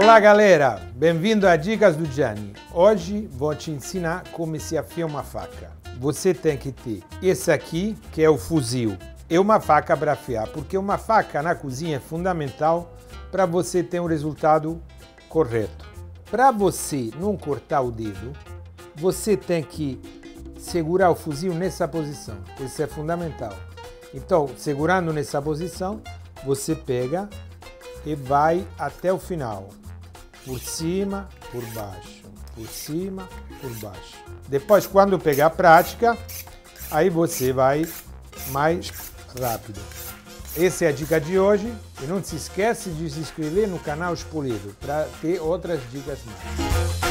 Olá galera, bem-vindo a Dicas do Gianni. Hoje vou te ensinar como se afia uma faca. Você tem que ter esse aqui, que é o fuzil. É uma faca para afiar, porque uma faca na cozinha é fundamental para você ter um resultado correto. Para você não cortar o dedo, você tem que segurar o fuzil nessa posição. Isso é fundamental. Então, segurando nessa posição, você pega e vai até o final, por cima, por baixo, por cima, por baixo. Depois, quando pegar a prática, aí você vai mais rápido. Essa é a dica de hoje e não se esquece de se inscrever no canal Spoleto para ter outras dicas mais.